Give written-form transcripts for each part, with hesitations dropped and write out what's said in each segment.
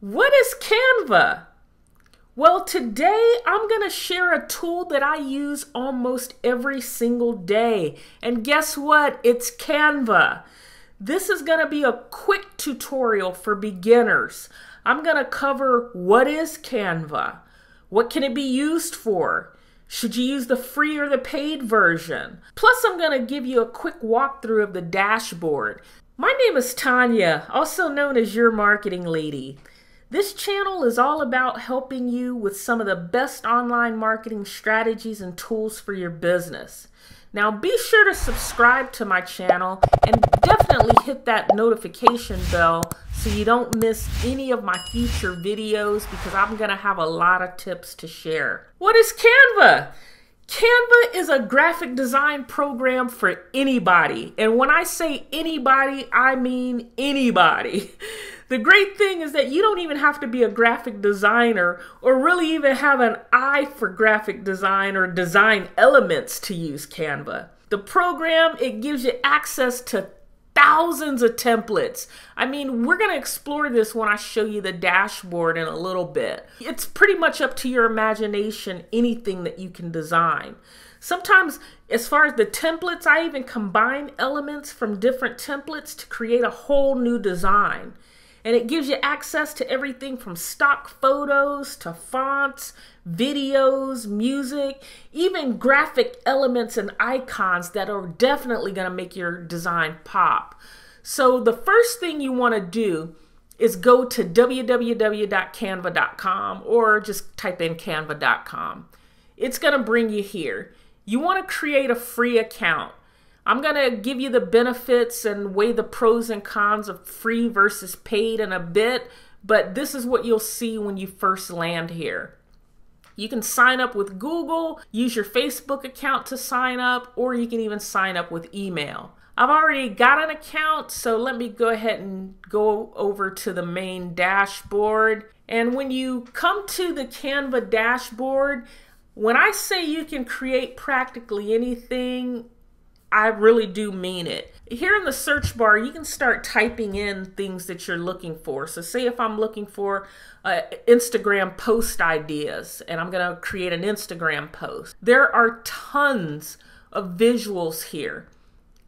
What is Canva? Well, today I'm going to share a tool that I use almost every single day. And guess what? It's Canva. This is going to be a quick tutorial for beginners. I'm going to cover what is Canva, what can it be used for, should you use the free or the paid version. Plus, I'm going to give you a quick walkthrough of the dashboard. My name is Tanya, also known as Your Marketing Lady. This channel is all about helping you with some of the best online marketing strategies and tools for your business. Now be sure to subscribe to my channel and definitely hit that notification bell so you don't miss any of my future videos, because I'm going to have a lot of tips to share. What is Canva? Canva is a graphic design program for anybody. And when I say anybody, I mean anybody. The great thing is that you don't even have to be a graphic designer or really even have an eye for graphic design or design elements to use Canva. The program, it gives you access to thousands of templates. I mean, we're going to explore this when I show you the dashboard in a little bit. It's pretty much up to your imagination, anything that you can design. Sometimes, as far as the templates, I even combine elements from different templates to create a whole new design. And it gives you access to everything from stock photos to fonts, videos, music, even graphic elements and icons that are definitely going to make your design pop. So the first thing you want to do is go to www.canva.com or just type in canva.com. It's going to bring you here. You want to create a free account. I'm going to give you the benefits and weigh the pros and cons of free versus paid in a bit, but this is what you'll see when you first land here. You can sign up with Google, use your Facebook account to sign up, or you can even sign up with email. I've already got an account, so let me go ahead and go over to the main dashboard. And when you come to the Canva dashboard, when I say you can create practically anything, I really do mean it. Here in the search bar, you can start typing in things that you're looking for. So say if I'm looking for Instagram post ideas, and I'm going to create an Instagram post. There are tons of visuals here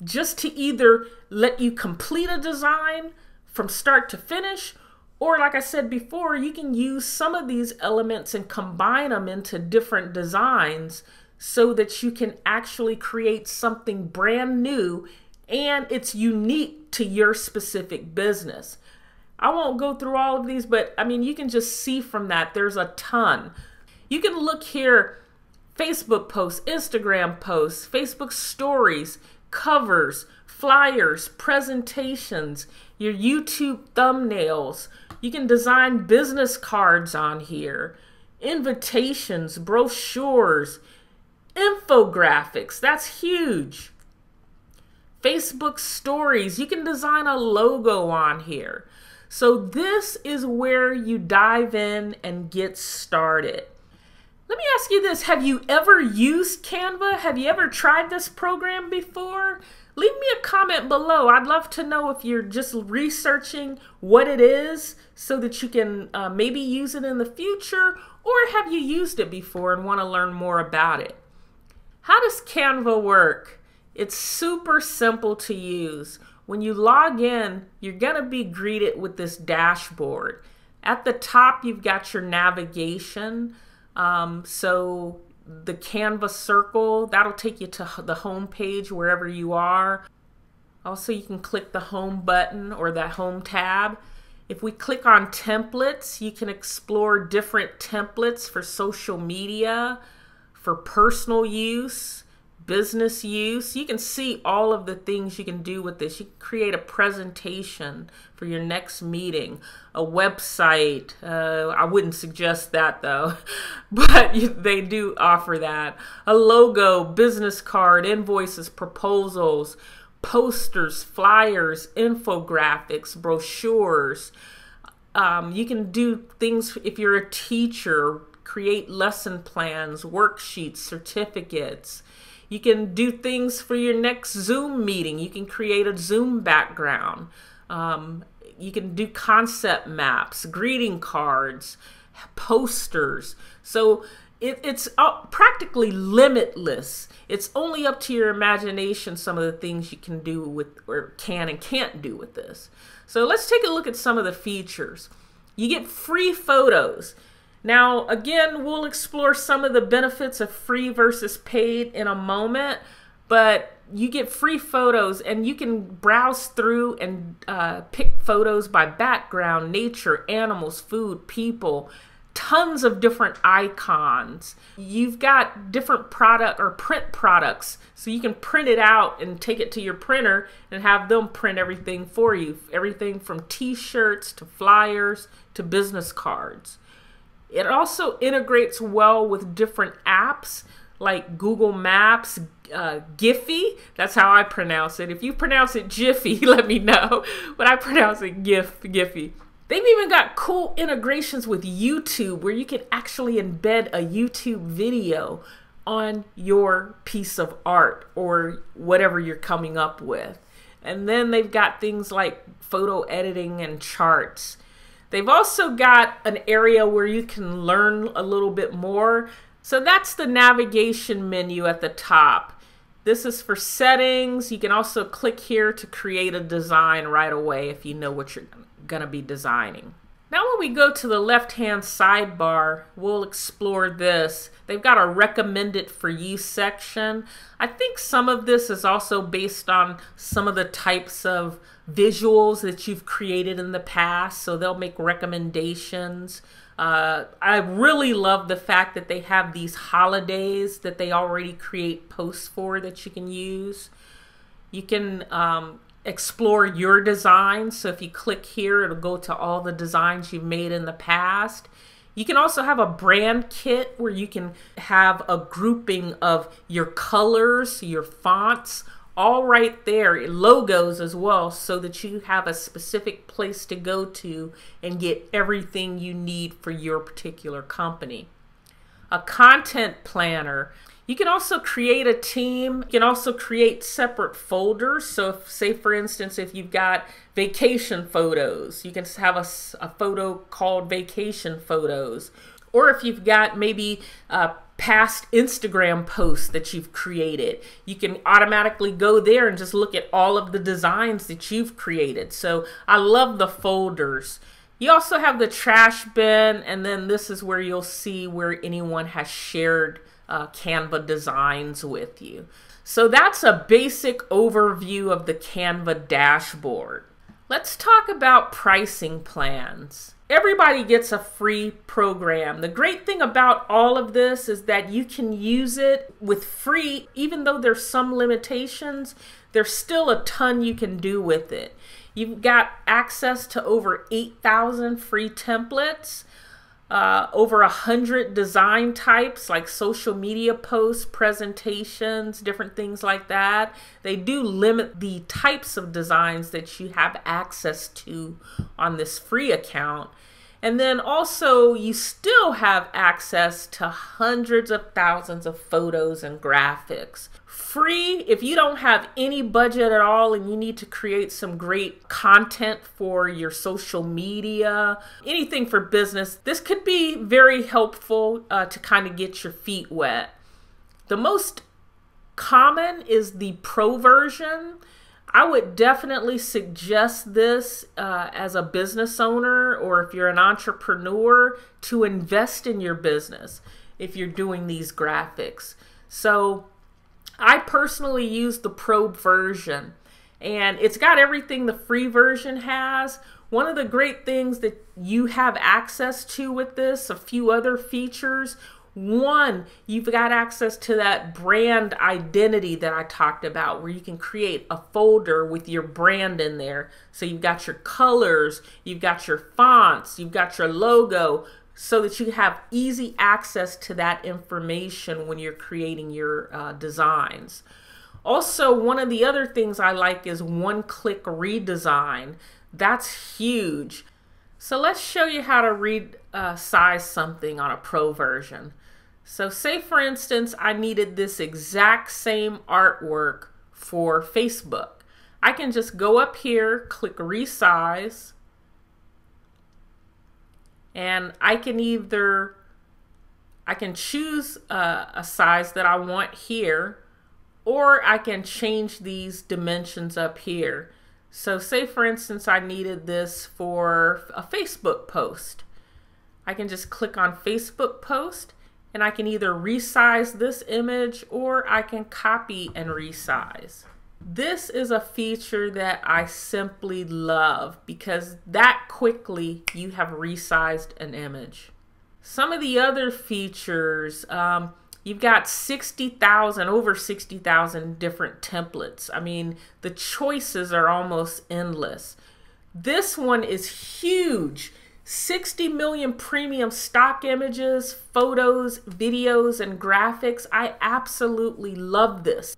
just to either let you complete a design from start to finish, or like I said before, you can use some of these elements and combine them into different designs so that you can actually create something brand new and it's unique to your specific business. I won't go through all of these, but I mean, you can just see from that there's a ton. You can look here, Facebook posts, Instagram posts, Facebook stories, covers, flyers, presentations, your YouTube thumbnails. You can design business cards on here, invitations, brochures, infographics, that's huge. Facebook stories, you can design a logo on here. So this is where you dive in and get started. Let me ask you this, have you ever used Canva? Have you ever tried this program before? Leave me a comment below. I'd love to know if you're just researching what it is so that you can maybe use it in the future, or have you used it before and want to learn more about it. How does Canva work? It's super simple to use. When you log in, you're going to be greeted with this dashboard. At the top, you've got your navigation. So the Canva circle, that'll take you to the home page wherever you are. Also, you can click the home button or that home tab. If we click on templates, you can explore different templates for social media, for personal use, business use. You can see all of the things you can do with this. You can create a presentation for your next meeting, a website. I wouldn't suggest that though, but they do offer that. A logo, business card, invoices, proposals, posters, flyers, infographics, brochures. You can do things if you're a teacher, create lesson plans, worksheets, certificates. You can do things for your next Zoom meeting. You can create a Zoom background. you can do concept maps, greeting cards, posters. So it's practically limitless. It's only up to your imagination some of the things you can do with, or can and can't do with this. So let's take a look at some of the features. You get free photos. Now, again, we'll explore some of the benefits of free versus paid in a moment, but you get free photos and you can browse through and pick photos by background, nature, animals, food, people, tons of different icons. You've got different product or print products, so you can print it out and take it to your printer and have them print everything for you. Everything from t-shirts to flyers to business cards. It also integrates well with different apps like Google Maps, Giphy. That's how I pronounce it. If you pronounce it Jiffy, let me know. But I pronounce it Giphy. They've even got cool integrations with YouTube where you can actually embed a YouTube video on your piece of art or whatever you're coming up with. And then they've got things like photo editing and charts. They've also got an area where you can learn a little bit more. So that's the navigation menu at the top. This is for settings. You can also click here to create a design right away if you know what you're going to be designing. Now when we go to the left-hand sidebar, we'll explore this. They've got a recommended for you section. I think some of this is also based on some of the types of visuals that you've created in the past, so they'll make recommendations. I really love the fact that they have these holidays that they already create posts for that you can use. You can explore your designs. So if you click here, it'll go to all the designs you've made in the past. You can also have a brand kit where you can have a grouping of your colors, your fonts, all right there, logos as well, so that you have a specific place to go to and get everything you need for your particular company. A content planner. You can also create a team. You can also create separate folders. So if, say for instance, if you've got vacation photos, you can have a photo called vacation photos. Or if you've got maybe past Instagram posts that you've created, you can automatically go there and just look at all of the designs that you've created. So I love the folders. You also have the trash bin, and then this is where you'll see where anyone has shared Canva designs with you. So that's a basic overview of the Canva dashboard. Let's talk about pricing plans. Everybody gets a free program. The great thing about all of this is that you can use it with free, even though there's some limitations, there's still a ton you can do with it. You've got access to over 8,000 free templates. Over 100 design types like social media posts, presentations, different things like that. They do limit the types of designs that you have access to on this free account. And then also you still have access to hundreds of thousands of photos and graphics. Free, if you don't have any budget at all and you need to create some great content for your social media, anything for business, this could be very helpful to kind of get your feet wet. The most common is the pro version. I would definitely suggest this as a business owner, or if you're an entrepreneur, to invest in your business if you're doing these graphics. So I personally use the pro version, and it's got everything the free version has. One of the great things that you have access to with this, a few other features. One, you've got access to that brand identity that I talked about, where you can create a folder with your brand in there. So you've got your colors, you've got your fonts, you've got your logo, so that you have easy access to that information when you're creating your designs. Also, one of the other things I like is one-click redesign. That's huge. So let's show you how to resize something on a pro version. So say for instance, I needed this exact same artwork for Facebook. I can just go up here, click resize, and I can either, I can choose a size that I want here, or I can change these dimensions up here. So say for instance, I needed this for a Facebook post. I can just click on Facebook post and I can either resize this image or I can copy and resize. This is a feature that I simply love because that quickly you have resized an image. Some of the other features, you've got over 60,000 different templates. I mean, the choices are almost endless. This one is huge. 60 million premium stock images, photos, videos, and graphics. I absolutely love this.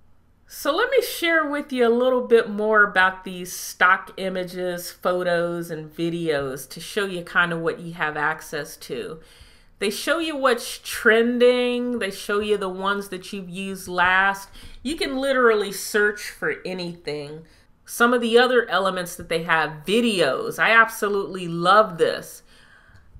So let me share with you a little bit more about these stock images, photos, and videos to show you kind of what you have access to. They show you what's trending. They show you the ones that you've used last. You can literally search for anything. Some of the other elements that they have, videos. I absolutely love this.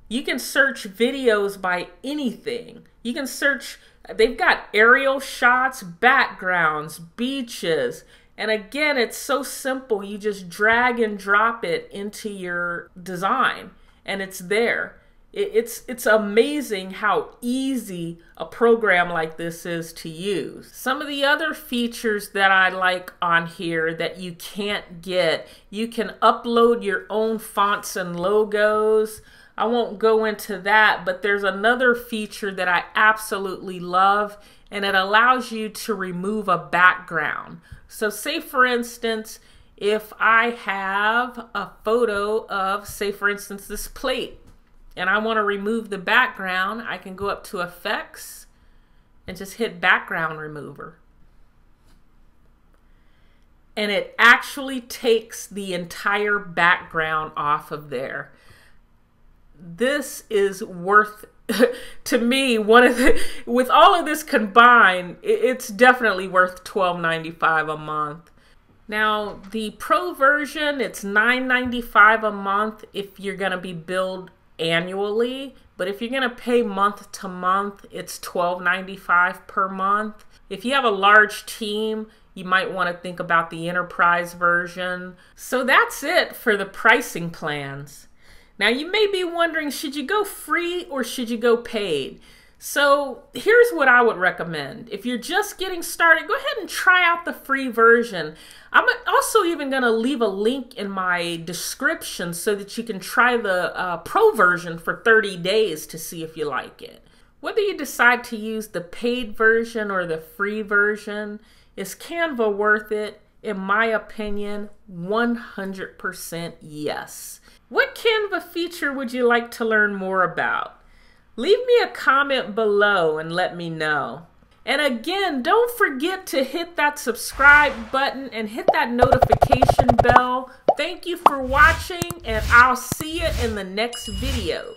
You can search videos by anything. You can search, they've got aerial shots, backgrounds, beaches. And again, it's so simple. You just drag and drop it into your design and it's there. It's amazing how easy a program like this is to use. Some of the other features that I like on here that you can't get, you can upload your own fonts and logos. I won't go into that, but there's another feature that I absolutely love, and it allows you to remove a background. So say for instance, if I have a photo of, say for instance, this plate, and I want to remove the background, I can go up to Effects and just hit Background Remover. And it actually takes the entire background off of there. This is worth, to me, with all of this combined, it's definitely worth $12.95 a month. Now, the pro version, it's $9.95 a month if you're going to be billed annually, but if you're going to pay month to month, it's $12.95 per month. If you have a large team, you might want to think about the enterprise version. So that's it for the pricing plans. Now you may be wondering, should you go free or should you go paid? So here's what I would recommend. If you're just getting started, go ahead and try out the free version. I'm also even going to leave a link in my description so that you can try the pro version for 30 days to see if you like it. Whether you decide to use the paid version or the free version, is Canva worth it? In my opinion, 100% yes. What Canva feature would you like to learn more about? Leave me a comment below and let me know. And again, don't forget to hit that subscribe button and hit that notification bell. Thank you for watching, and I'll see you in the next video.